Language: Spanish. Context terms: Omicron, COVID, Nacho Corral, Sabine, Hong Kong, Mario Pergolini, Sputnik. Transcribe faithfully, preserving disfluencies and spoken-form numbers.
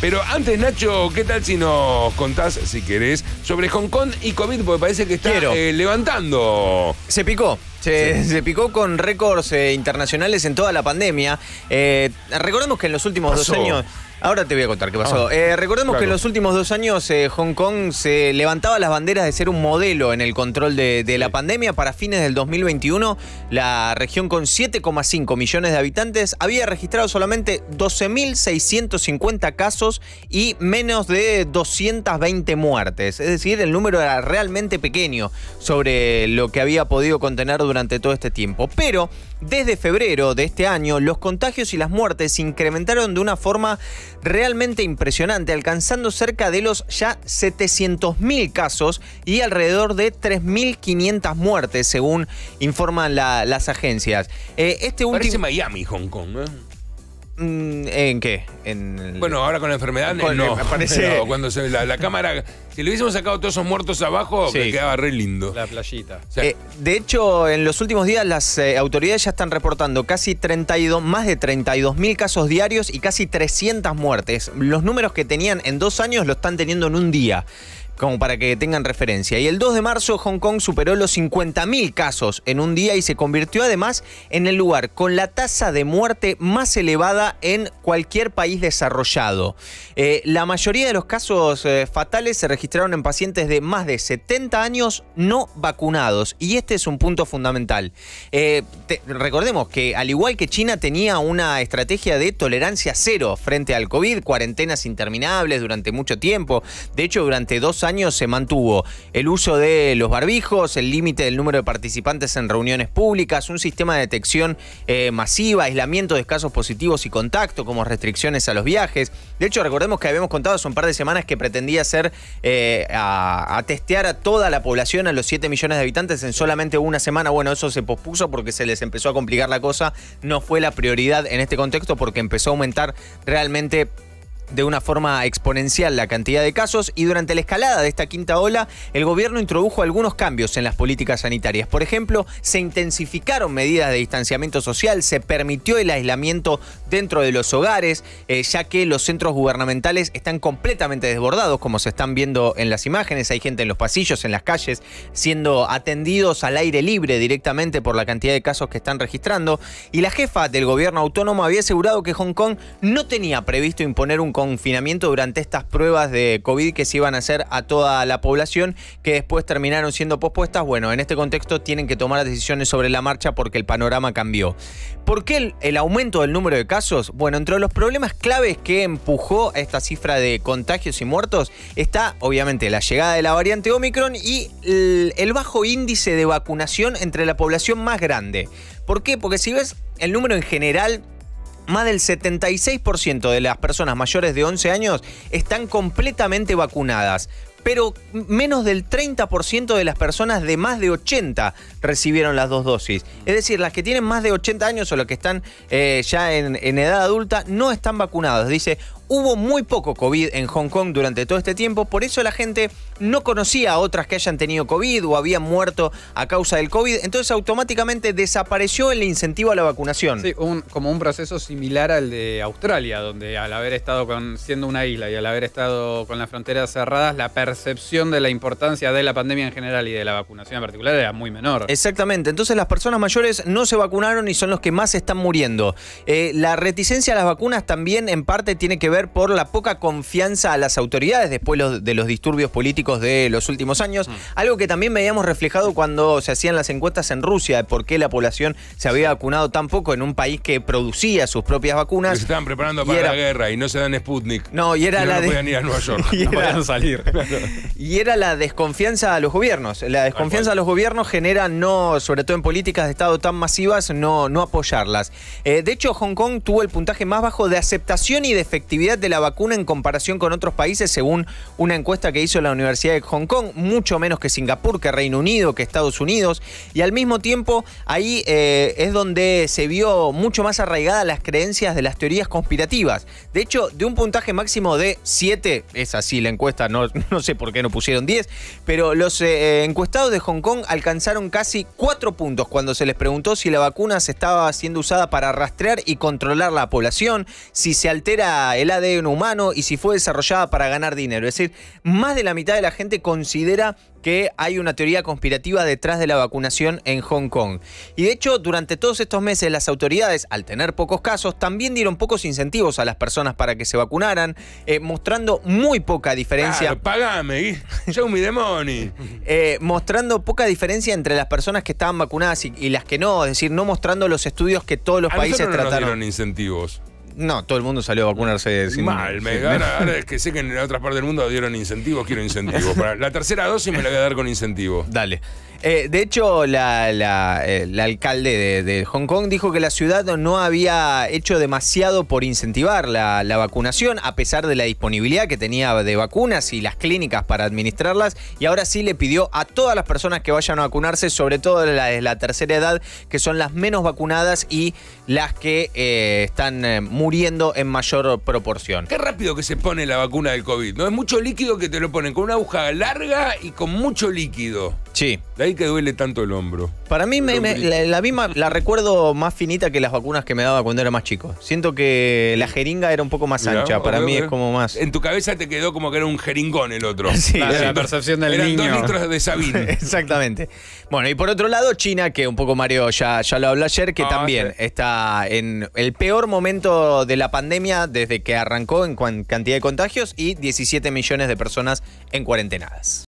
Pero antes, Nacho, ¿qué tal si nos contás, si querés, sobre Hong Kong y COVID? Porque parece que está eh, levantando. Se picó. Se, sí. se picó con récords eh, internacionales en toda la pandemia. Eh, recordemos que en los últimos pasó. dos años... Ahora te voy a contar qué pasó. Ah, eh, recordemos claro. que en los últimos dos años eh, Hong Kong se levantaba las banderas de ser un modelo en el control de, de sí. la pandemia. Para fines del dos mil veintiuno, la región con siete coma cinco millones de habitantes había registrado solamente doce mil seiscientos cincuenta casos y menos de doscientas veinte muertes. Es decir, el número era realmente pequeño sobre lo que había podido contener durante todo este tiempo. Pero desde febrero de este año, los contagios y las muertes se incrementaron de una forma realmente impresionante, alcanzando cerca de los ya setecientos mil casos y alrededor de tres mil quinientas muertes, según informan la, las agencias. Eh, este último... Parece Miami, Hong Kong, ¿no? ¿En qué? En... Bueno, ahora con la enfermedad con, no, me parece... no, cuando se, la, la cámara, si le hubiésemos sacado todos esos muertos abajo, sí, que quedaba re lindo. La playita. O sea, eh, de hecho, en los últimos días las eh, autoridades ya están reportando casi treinta y dos, más de treinta y dos mil casos diarios y casi trescientas muertes. Los números que tenían en dos años lo están teniendo en un día, como para que tengan referencia. Y el dos de marzo, Hong Kong superó los cincuenta mil casos en un día y se convirtió además en el lugar con la tasa de muerte más elevada en cualquier país desarrollado. Eh, la mayoría de los casos eh, fatales se registraron en pacientes de más de setenta años no vacunados. Y este es un punto fundamental. Eh, te, recordemos que, al igual que China, tenía una estrategia de tolerancia cero frente al COVID, cuarentenas interminables durante mucho tiempo. De hecho, durante dos años años se mantuvo el uso de los barbijos, el límite del número de participantes en reuniones públicas, un sistema de detección eh, masiva, aislamiento de casos positivos y contacto, como restricciones a los viajes. De hecho, recordemos que habíamos contado hace un par de semanas que pretendía hacer eh, a, a testear a toda la población, a los siete millones de habitantes, en solamente una semana. Bueno, eso se pospuso porque se les empezó a complicar la cosa. No fue la prioridad en este contexto porque empezó a aumentar realmente de una forma exponencial la cantidad de casos, y durante la escalada de esta quinta ola el gobierno introdujo algunos cambios en las políticas sanitarias. Por ejemplo, se intensificaron medidas de distanciamiento social, se permitió el aislamiento dentro de los hogares, eh, ya que los centros gubernamentales están completamente desbordados, como se están viendo en las imágenes. Hay gente en los pasillos, en las calles, siendo atendidos al aire libre directamente por la cantidad de casos que están registrando. Y la jefa del gobierno autónomo había asegurado que Hong Kong no tenía previsto imponer un confinamiento durante estas pruebas de COVID que se iban a hacer a toda la población, que después terminaron siendo pospuestas. Bueno, en este contexto tienen que tomar decisiones sobre la marcha porque el panorama cambió. ¿Por qué el, el aumento del número de casos? Bueno, entre los problemas claves que empujó esta cifra de contagios y muertos está, obviamente, la llegada de la variante Omicron y el, el bajo índice de vacunación entre la población más grande. ¿Por qué? Porque si ves el número en general, más del setenta y seis por ciento de las personas mayores de once años están completamente vacunadas, pero menos del treinta por ciento de las personas de más de ochenta recibieron las dos dosis. Es decir, las que tienen más de ochenta años o las que están eh, ya en, en edad adulta no están vacunadas. Dice, hubo muy poco COVID en Hong Kong durante todo este tiempo, por eso la gente no conocía a otras que hayan tenido COVID o habían muerto a causa del COVID, entonces automáticamente desapareció el incentivo a la vacunación. Sí, un, como un proceso similar al de Australia, donde al haber estado con, siendo una isla y al haber estado con las fronteras cerradas, la per percepción de la importancia de la pandemia en general y de la vacunación en particular era muy menor. Exactamente, entonces las personas mayores no se vacunaron y son los que más están muriendo. Eh, la reticencia a las vacunas también en parte tiene que ver por la poca confianza a las autoridades después los, de los disturbios políticos de los últimos años, mm. algo que también veíamos reflejado cuando se hacían las encuestas en Rusia de por qué la población se había vacunado tan poco en un país que producía sus propias vacunas. Se estaban preparando para era, la guerra y no se dan Sputnik. No, y era y no la no de... podían ir a Nueva York, y no era... podían salir. Y era la desconfianza a los gobiernos. La desconfianza a los gobiernos genera, no, sobre todo en políticas de Estado tan masivas, no, no apoyarlas. Eh, de hecho, Hong Kong tuvo el puntaje más bajo de aceptación y de efectividad de la vacuna en comparación con otros países, según una encuesta que hizo la Universidad de Hong Kong, mucho menos que Singapur, que Reino Unido, que Estados Unidos. Y al mismo tiempo, ahí eh, es donde se vio mucho más arraigadas las creencias de las teorías conspirativas. De hecho, de un puntaje máximo de siete, es así la encuesta, no, no sé por qué no pusieron diez, pero los eh, encuestados de Hong Kong alcanzaron casi cuatro puntos cuando se les preguntó si la vacuna se estaba siendo usada para rastrear y controlar la población, si se altera el A D N provenía de un humano y si fue desarrollada para ganar dinero. Es decir, más de la mitad de la gente considera que hay una teoría conspirativa detrás de la vacunación en Hong Kong. Y de hecho, durante todos estos meses, las autoridades, al tener pocos casos, también dieron pocos incentivos a las personas para que se vacunaran, eh, mostrando muy poca diferencia. Claro, pagame, show me the money. Eh, mostrando poca diferencia entre las personas que estaban vacunadas y, y las que no, es decir, no mostrando los estudios que todos los a países no trataron. Nos dieron incentivos. No, todo el mundo salió a vacunarse sin... Mal, me gana, ahora es que sé que en la otra parte del mundo dieron incentivos, quiero incentivos. Para la tercera dosis me la voy a dar con incentivo. Dale. Eh, de hecho, la, la, eh, la alcalde de, de Hong Kong dijo que la ciudad no había hecho demasiado por incentivar la, la vacunación, a pesar de la disponibilidad que tenía de vacunas y las clínicas para administrarlas, y ahora sí le pidió a todas las personas que vayan a vacunarse, sobre todo las de la tercera edad, que son las menos vacunadas y las que eh, están eh, muriendo en mayor proporción. Qué rápido que se pone la vacuna del COVID, ¿no? Es mucho líquido que te lo ponen con una aguja larga y con mucho líquido. Sí. De ahí que duele tanto el hombro. Para mí me, me, la, la misma la recuerdo más finita que las vacunas que me daba cuando era más chico. Siento que la jeringa era un poco más ancha. Mirá, para okay, mí okay. es como más... En tu cabeza te quedó como que era un jeringón el otro. Sí, la, la percepción del eran niño. Eran dos litros de Sabine. Exactamente. Bueno, y por otro lado China, que un poco Mario ya, ya lo habló ayer, que ah, también sí. está en el peor momento de la pandemia desde que arrancó en cantidad de contagios y diecisiete millones de personas en cuarentenadas.